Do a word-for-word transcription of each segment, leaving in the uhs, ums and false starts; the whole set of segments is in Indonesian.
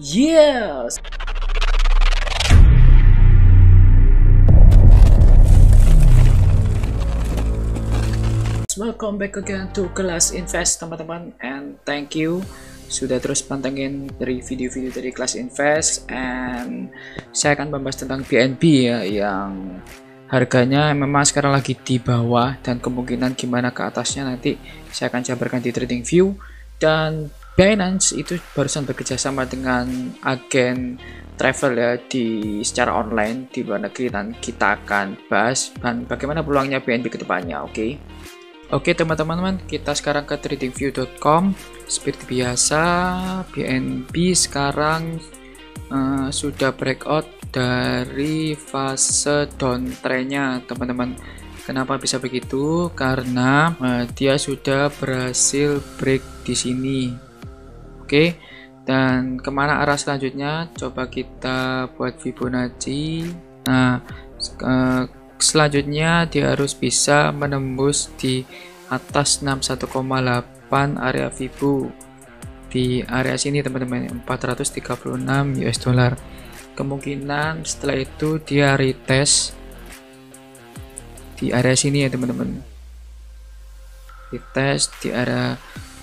Yes. Welcome back again to Kelas Invest, teman-teman, and thank you sudah terus pantengin dari video-video dari Kelas Invest. And saya akan membahas tentang B N B ya, yang harganya memang sekarang lagi di bawah, dan kemungkinan gimana ke atasnya nanti saya akan jabarkan di Trading View. Dan Binance itu barusan bekerjasama dengan agen travel ya, di secara online di luar negeri, dan kita akan bahas dan bagaimana peluangnya B N B ke depannya. Oke okay? Oke teman-teman, kita sekarang ke tradingview dot com. Seperti biasa, B N B sekarang uh, sudah breakout dari fase downtrendnya, teman-teman. Kenapa bisa begitu? Karena uh, dia sudah berhasil break di sini. Oke, okay? Dan kemana arah selanjutnya? Coba kita buat Fibonacci. Nah, uh, selanjutnya dia harus bisa menembus di atas enam puluh satu koma delapan area Fibu di area sini, teman-teman, empat ratus tiga puluh enam US dollar. Kemungkinan setelah itu dia retest di area sini ya, teman-teman, retest di area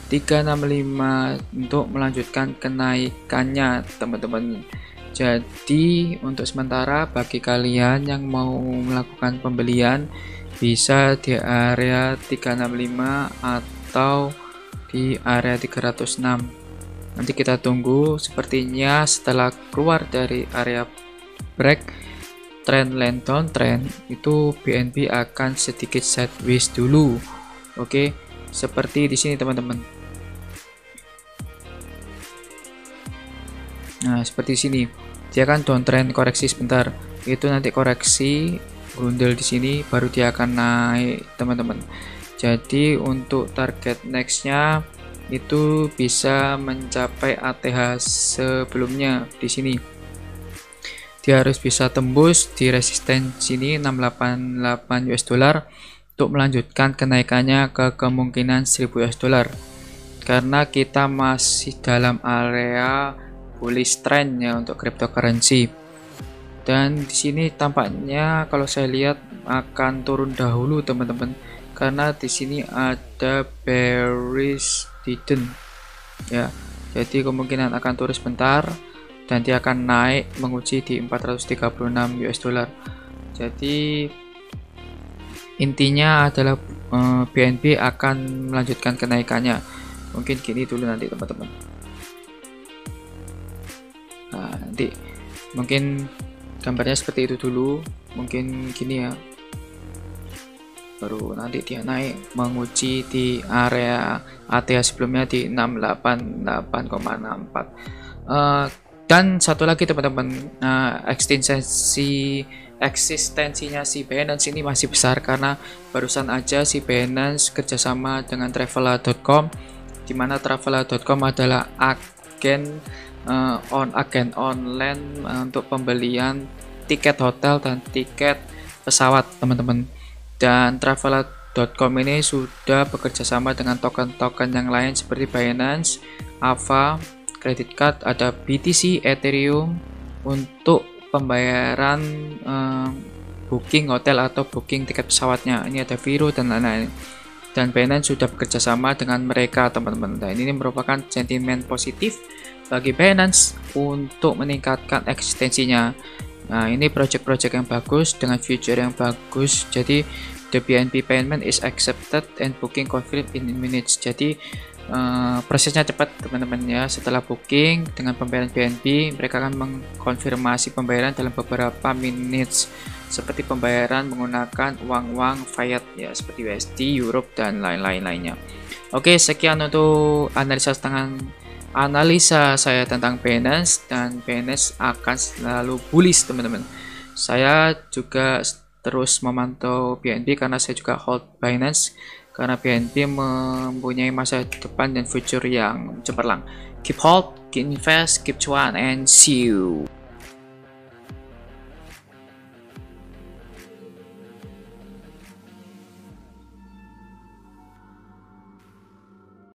tiga enam lima untuk melanjutkan kenaikannya, teman-teman. Jadi untuk sementara bagi kalian yang mau melakukan pembelian bisa di area tiga enam lima atau di area tiga nol enam. Nanti kita tunggu, sepertinya setelah keluar dari area break trendline downtrend itu B N B akan sedikit sideways dulu. Oke, seperti di sini, teman-teman. Nah, seperti sini dia kan downtrend, koreksi sebentar, itu nanti koreksi grundel di sini baru dia akan naik, teman-teman. Jadi untuk target nextnya itu bisa mencapai A T H sebelumnya di sini. Dia harus bisa tembus di resisten sini enam delapan delapan US dollar untuk melanjutkan kenaikannya ke kemungkinan seribu US dollar, karena kita masih dalam area bullish trend ya untuk cryptocurrency. Dan di sini tampaknya kalau saya lihat akan turun dahulu, teman-teman, karena di sini ada bearish didn't ya, jadi kemungkinan akan turun sebentar dan dia akan naik menguji di empat ratus tiga puluh enam US dollar. Jadi intinya adalah eh, B N B akan melanjutkan kenaikannya, mungkin gini dulu nanti, teman-teman. Nah, nanti mungkin gambarnya seperti itu dulu, mungkin gini ya, baru nanti dia naik menguji di area A T H sebelumnya di enam delapan delapan koma enam empat. Uh, dan satu lagi, teman-teman, nah, eksistensi eksistensinya si Binance ini masih besar, karena barusan aja si Binance kerjasama dengan Travela dot com, dimana Travela dot com adalah agen Uh, on agen online uh, untuk pembelian tiket hotel dan tiket pesawat, teman-teman. Dan Travela dot com ini sudah bekerja sama dengan token-token yang lain seperti Binance, Ava, Credit Card, ada B T C, Ethereum untuk pembayaran uh, booking hotel atau booking tiket pesawatnya. Ini ada Viro dan lain-lain. Dan Binance sudah bekerja sama dengan mereka, teman-teman. Dan ini merupakan sentimen positif bagi Binance untuk meningkatkan eksistensinya. Nah, ini project-project yang bagus dengan future yang bagus. Jadi the B N B payment is accepted and booking confirmed in minutes. Jadi uh, prosesnya cepat, teman-teman ya. Setelah booking dengan pembayaran B N B, mereka akan mengkonfirmasi pembayaran dalam beberapa minutes, seperti pembayaran menggunakan uang-uang fiat ya, seperti U S D, Europe dan lain-lain lainnya. Oke, sekian untuk analisa setengah analisa saya tentang Binance, dan Binance akan selalu bullish, teman-teman. Saya juga terus memantau B N B karena saya juga hold Binance, karena B N B mempunyai masa depan dan future yang cemerlang. Keep hold, keep invest, keep cuan, and see you.